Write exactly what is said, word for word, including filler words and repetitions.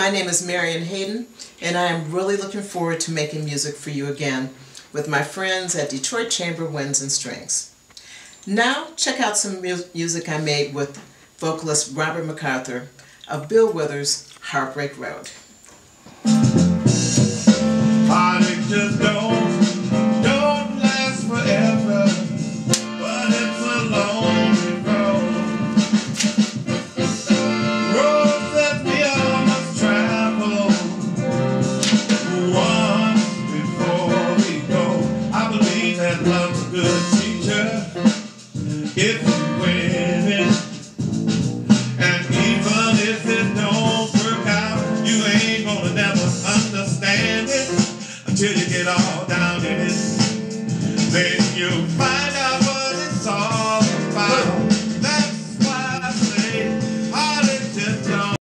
My name is Marion Hayden, and I am really looking forward to making music for you again with my friends at Detroit Chamber Winds and Strings. Now check out some mu music I made with vocalist Robert MacArthur of Bill Withers' Heartbreak Road. Till you get all down in it, then you find